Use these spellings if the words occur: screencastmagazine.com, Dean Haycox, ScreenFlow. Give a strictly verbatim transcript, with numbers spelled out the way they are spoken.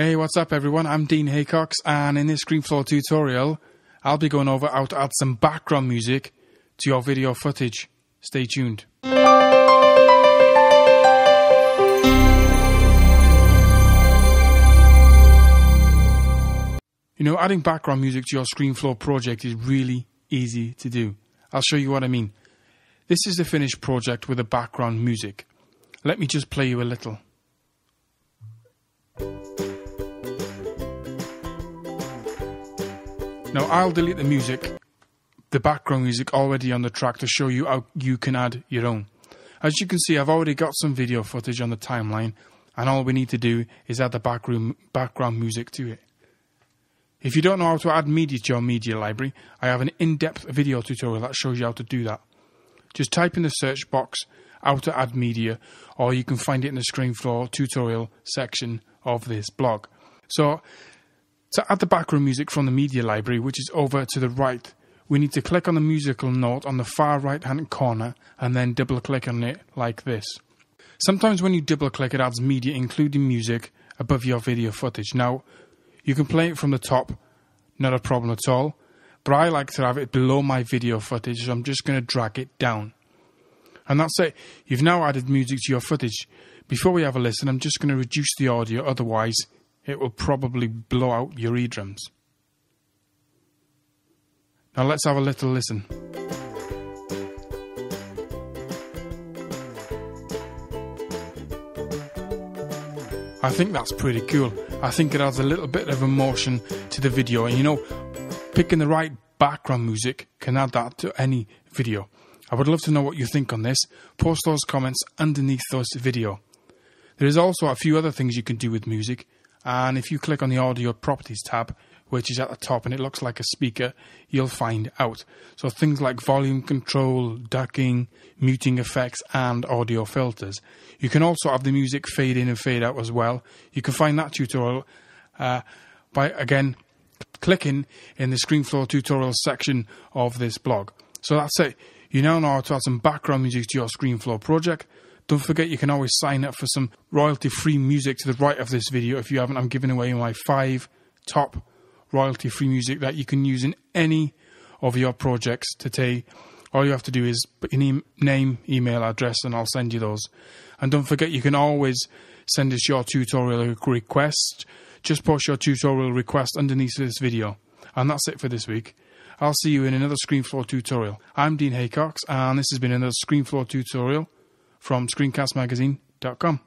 Hey, what's up everyone? I'm Dean Haycox, and in this ScreenFlow tutorial, I'll be going over how to add some background music to your video footage. Stay tuned. You know, adding background music to your ScreenFlow project is really easy to do. I'll show you what I mean. This is the finished project with the background music. Let me just play you a little. Now I'll delete the music, the background music already on the track, to show you how you can add your own. As you can see, I've already got some video footage on the timeline, and all we need to do is add the backroom, background music to it. If you don't know how to add media to your media library, I have an in-depth video tutorial that shows you how to do that. Just type in the search box how to add media, or you can find it in the ScreenFlow tutorial section of this blog. So, to add the background music from the media library, which is over to the right, we need to click on the musical note on the far right hand corner and then double click on it like this. Sometimes when you double click, it adds media including music above your video footage. Now you can play it from the top, not a problem at all, but I like to have it below my video footage, so I'm just going to drag it down. And that's it. You've now added music to your footage. Before we have a listen, I'm just going to reduce the audio, otherwise it will probably blow out your eardrums. Now let's have a little listen. I think that's pretty cool. I think it adds a little bit of emotion to the video, and you know, picking the right background music can add that to any video. I would love to know what you think on this. Post those comments underneath this video. There is also a few other things you can do with music. And if you click on the audio properties tab, which is at the top and it looks like a speaker, you'll find out. So things like volume control, ducking, muting effects and audio filters. You can also have the music fade in and fade out as well. You can find that tutorial uh, by, again, clicking in the ScreenFlow tutorial section of this blog. So that's it. You now know how to add some background music to your ScreenFlow project. Don't forget, you can always sign up for some royalty-free music to the right of this video. If you haven't, I'm giving away my five top royalty-free music that you can use in any of your projects today. All you have to do is put your name, name, email address, and I'll send you those. And don't forget, you can always send us your tutorial request. Just post your tutorial request underneath this video. And that's it for this week. I'll see you in another ScreenFlow tutorial. I'm Dean Haycox, and this has been another ScreenFlow tutorial from screencast magazine dot com.